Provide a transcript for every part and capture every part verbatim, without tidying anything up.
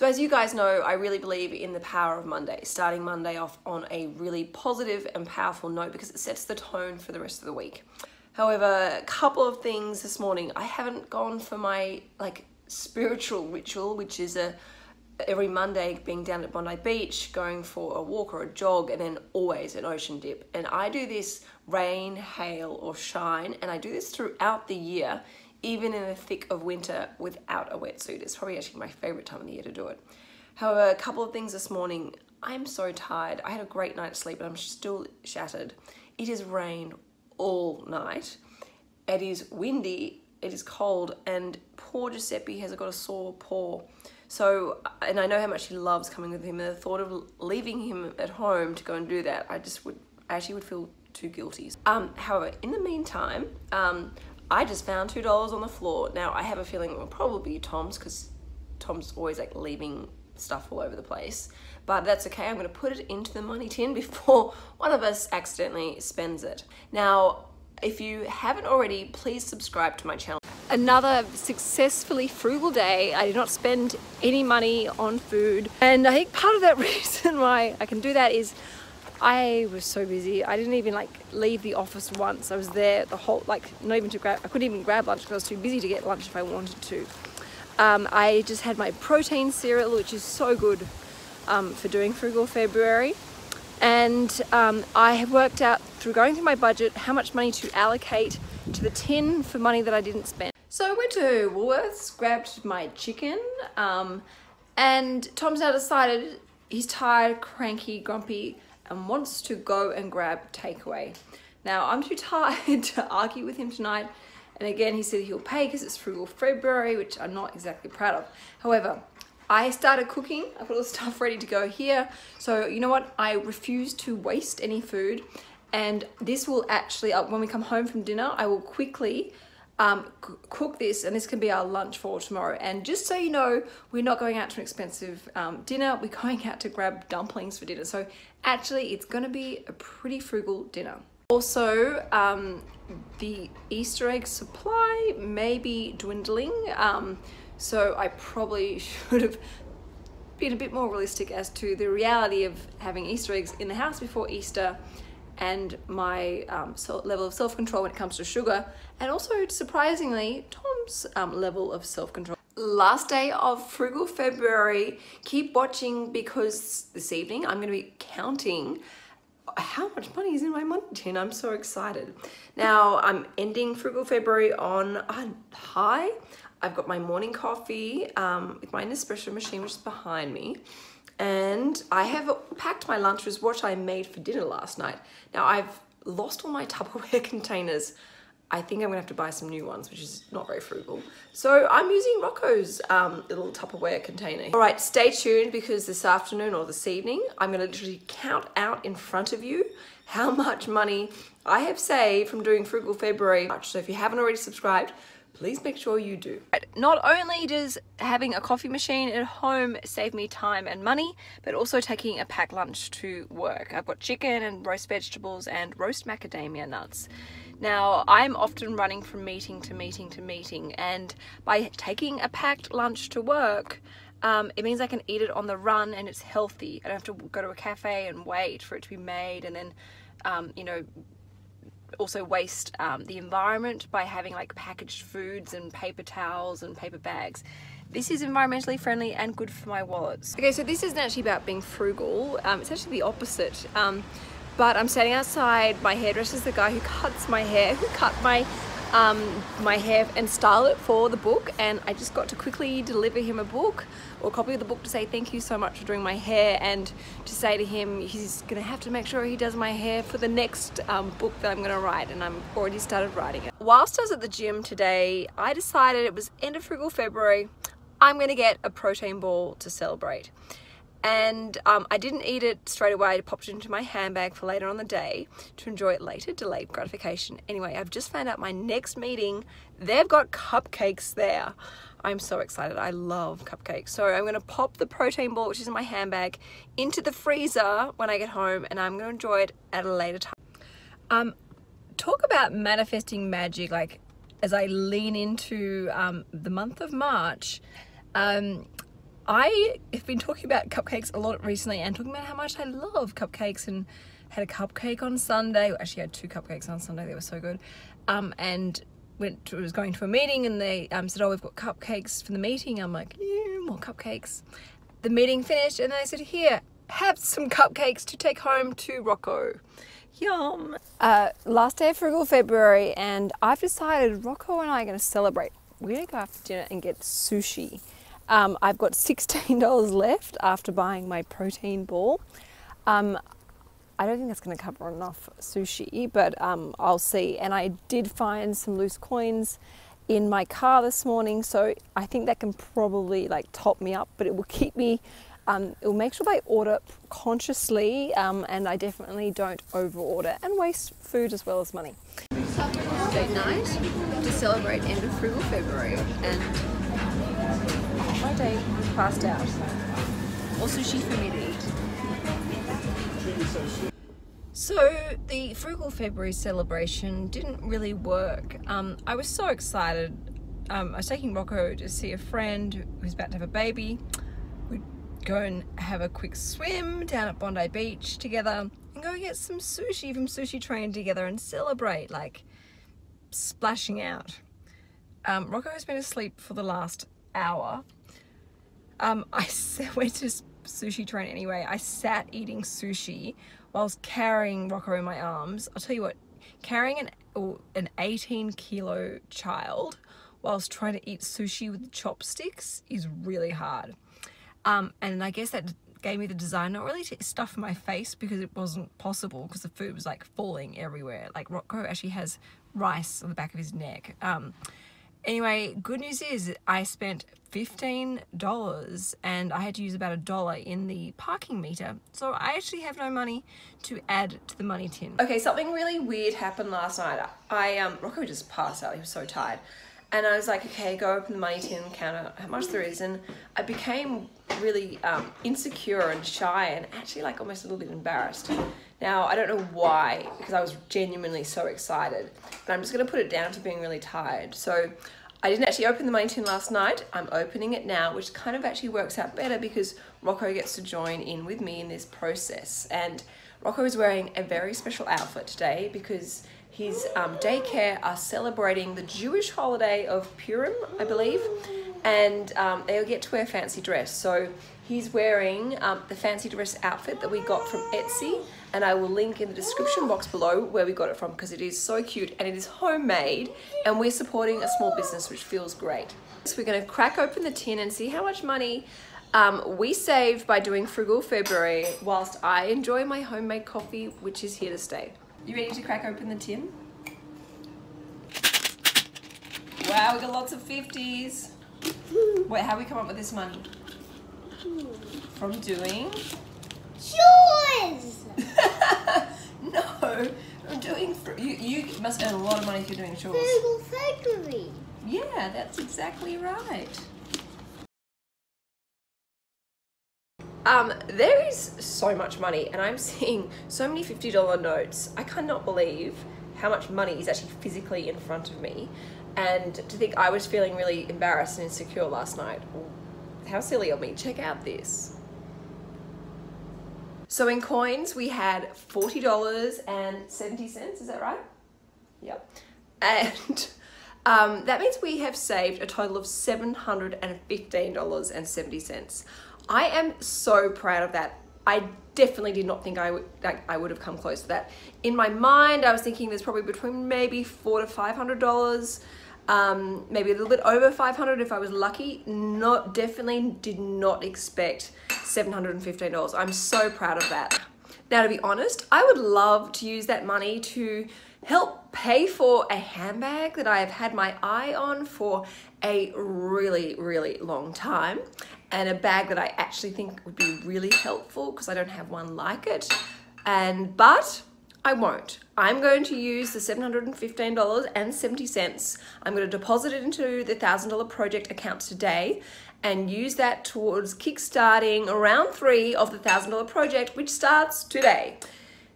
So as you guys know, I really believe in the power of Monday, starting Monday off on a really positive and powerful note because it sets the tone for the rest of the week. However, a couple of things this morning. I haven't gone for my like spiritual ritual, which is a every Monday being down at Bondi Beach, going for a walk or a jog, and then always an ocean dip. And I do this rain, hail or shine, and I do this throughout the year, even in the thick of winter without a wetsuit. It's probably actually my favorite time of the year to do it. However, a couple of things this morning. I'm so tired. I had a great night's sleep, but I'm still shattered. It has rained all night. It is windy, it is cold, and poor Giuseppe has got a sore paw. So, and I know how much he loves coming with him, and the thought of leaving him at home to go and do that, I just would, I actually would feel too guilty. Um, however, in the meantime, um, I just found two dollars on the floor. Now, I have a feeling it will probably be Tom's because Tom's always like leaving stuff all over the place, but that's okay. I'm gonna put it into the money tin before one of us accidentally spends it. Now, if you haven't already, please subscribe to my channel. Another successfully frugal day. I did not spend any money on food. And I think part of that reason why I can do that is I was so busy. I didn't even like leave the office once. I was there the whole, like not even to grab, I couldn't even grab lunch because I was too busy to get lunch if I wanted to. Um, I just had my protein cereal, which is so good um, for doing Frugal February. And um, I have worked out through going through my budget how much money to allocate to the tin for money that I didn't spend. So I went to Woolworths, grabbed my chicken, um, and Tom's now decided he's tired, cranky, grumpy, and wants to go and grab takeaway. Now I'm too tired to argue with him tonight, and again he said he'll pay because it's Frugal February, which I'm not exactly proud of. However, I started cooking, I've got all the stuff ready to go here, so you know what, I refuse to waste any food, and this will actually, when we come home from dinner, I will quickly Um, cook this, and this can be our lunch for tomorrow. And just so you know, we're not going out to an expensive um, dinner, we're going out to grab dumplings for dinner. So actually it's gonna be a pretty frugal dinner. Also, um, the Easter egg supply may be dwindling, um, so I probably should have been a bit more realistic as to the reality of having Easter eggs in the house before Easter, and my um, so level of self-control when it comes to sugar, and also surprisingly, Tom's um, level of self-control. Last day of Frugal February. Keep watching because this evening I'm gonna be counting how much money is in my money tin. I'm so excited. Now I'm ending Frugal February on a high. I've got my morning coffee um, with my Nespresso machine, which is behind me. And I have packed my lunch with what I made for dinner last night. Now I've lost all my Tupperware containers. I think I'm gonna have to buy some new ones, which is not very frugal. So I'm using Rocco's um, little Tupperware container. All right, stay tuned because this afternoon or this evening, I'm gonna literally count out in front of you how much money I have saved from doing Frugal February. So if you haven't already subscribed, please make sure you do. Not only does having a coffee machine at home save me time and money, but also taking a packed lunch to work. I've got chicken and roast vegetables and roast macadamia nuts. Now, I'm often running from meeting to meeting to meeting, and by taking a packed lunch to work, um, it means I can eat it on the run and it's healthy. I don't have to go to a cafe and wait for it to be made and then, um, you know, also waste um, the environment by having like packaged foods and paper towels and paper bags. This is environmentally friendly and good for my wallets. Okay, so this isn't actually about being frugal, um, it's actually the opposite. Um, but I'm standing outside, my hairdresser is the guy who cuts my hair, who cut my um, my hair and style it for the book, and I just got to quickly deliver him a book or a copy of the book to say thank you so much for doing my hair, and to say to him he's gonna have to make sure he does my hair for the next um, book that I'm gonna write, and I'm already started writing it. Whilst I was at the gym today, I decided it was end of Frugal February, I'm gonna get a protein ball to celebrate. And um, I didn't eat it straight away, I popped it into my handbag for later on the day to enjoy it later, delayed gratification. Anyway, I've just found out my next meeting, they've got cupcakes there. I'm so excited, I love cupcakes. So I'm gonna pop the protein ball, which is in my handbag, into the freezer when I get home, and I'm gonna enjoy it at a later time. Um, talk about manifesting magic, like as I lean into um, the month of March, um, I have been talking about cupcakes a lot recently and talking about how much I love cupcakes, and had a cupcake on Sunday. Actually, I had two cupcakes on Sunday. They were so good. Um, and went to, was going to a meeting, and they um, said, oh, we've got cupcakes for the meeting. I'm like, yeah, more cupcakes. The meeting finished, and they said, here, have some cupcakes to take home to Rocco. Yum. Uh, last day of Frugal February, and I've decided Rocco and I are going to celebrate. We're going to go after dinner and get sushi. Um, I've got sixteen dollars left after buying my protein ball. Um, I don't think that's going to cover enough sushi, but um, I'll see. And I did find some loose coins in my car this morning, so I think that can probably like top me up, but it will keep me, um, it will make sure I order consciously, um, and I definitely don't overorder and waste food as well as money. Date night to celebrate end of Frugal February, and my day passed out. Or sushi for me to eat. So the Frugal February celebration didn't really work. Um, I was so excited. Um, I was taking Rocco to see a friend who's about to have a baby. We'd go and have a quick swim down at Bondi Beach together, and go get some sushi from Sushi Train together and celebrate, like splashing out. Um, Rocco has been asleep for the last hour. Um, I went to Sushi Train anyway. I sat eating sushi whilst carrying Rocco in my arms. I'll tell you what, carrying an oh, an eighteen kilo child whilst trying to eat sushi with chopsticks is really hard. Um, and I guess that gave me the desire not really to stuff my face, because it wasn't possible, because the food was like falling everywhere. Like Rocco actually has rice on the back of his neck. Um, anyway, good news is I spent fifteen dollars, and I had to use about a dollar in the parking meter, so I actually have no money to add to the money tin. Okay, something really weird happened last night. I um, Rocco just passed out, he was so tired, and I was like, okay, go open the money tin, count out how much there is, and I became really um, insecure and shy, and actually like almost a little bit embarrassed. Now, I don't know why, because I was genuinely so excited, but I'm just gonna put it down to being really tired. So I didn't actually open the money tin last night. I'm opening it now, which kind of actually works out better because Rocco gets to join in with me in this process. And Rocco is wearing a very special outfit today because his um, daycare are celebrating the Jewish holiday of Purim, I believe, and um, they'll get to wear fancy dress. So he's wearing um, the fancy dress outfit that we got from Etsy, and I will link in the description box below where we got it from, because it is so cute and it is homemade, and we're supporting a small business, which feels great. So we're going to crack open the tin and see how much money um, we saved by doing Frugal February whilst I enjoy my homemade coffee, which is here to stay. You ready to crack open the tin? Wow, we got lots of fifties. Wait, how do we come up with this money? From doing? Chores! No, from doing, you, you must earn a lot of money if you're doing chores. Frugal February. Yeah, that's exactly right. Um, there is so much money, and I'm seeing so many fifty dollar notes. I cannot believe how much money is actually physically in front of me. And to think I was feeling really embarrassed and insecure last night. How silly of me. Check out this. So in coins, we had forty dollars and seventy cents. Is that right? Yep. And um, that means we have saved a total of seven hundred fifteen dollars and seventy cents. I am so proud of that. I definitely did not think I would, like, I would have come close to that. In my mind, I was thinking there's probably between maybe four to five hundred dollars, um, maybe a little bit over five hundred if I was lucky. Not definitely did not expect seven hundred and fifteen dollars. I'm so proud of that. Now, to be honest, I would love to use that money to help pay for a handbag that I have had my eye on for a really, really long time, and a bag that I actually think would be really helpful because I don't have one like it. And but I won't. I'm going to use the seven hundred fifteen dollars and seventy cents. I'm going to deposit it into the one thousand dollar project account today, and use that towards kickstarting round three of the one thousand dollar project, which starts today.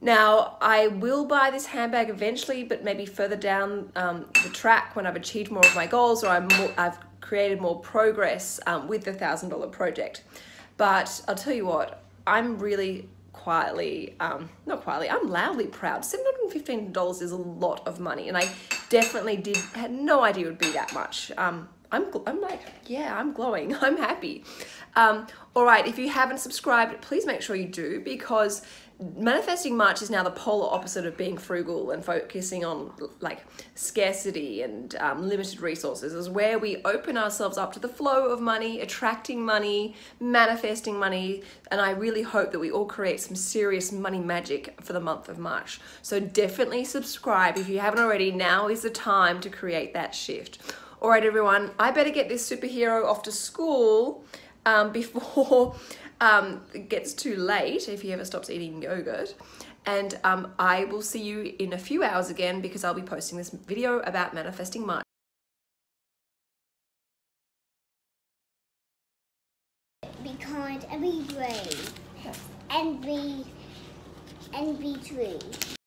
Now, I will buy this handbag eventually, but maybe further down um, the track when I've achieved more of my goals, or I'm more, I've created more progress um, with the one thousand dollar project. But I'll tell you what, I'm really quietly, um, not quietly, I'm loudly proud. seven hundred fifteen dollars is a lot of money, and I definitely did, had no idea it would be that much. Um, I'm, I'm like, yeah, I'm glowing. I'm happy. Um, all right, if you haven't subscribed, please make sure you do, because Manifesting March is now the polar opposite of being frugal and focusing on like scarcity and um, limited resources. Is where we open ourselves up to the flow of money, attracting money, manifesting money, and I really hope that we all create some serious money magic for the month of March. So definitely subscribe if you haven't already. Now is the time to create that shift. All right, everyone, I better get this superhero off to school um, before um, it gets too late, if he ever stops eating yogurt. And um, I will see you in a few hours again, because I'll be posting this video about Manifesting March. Be kind and be brave and be, and be true.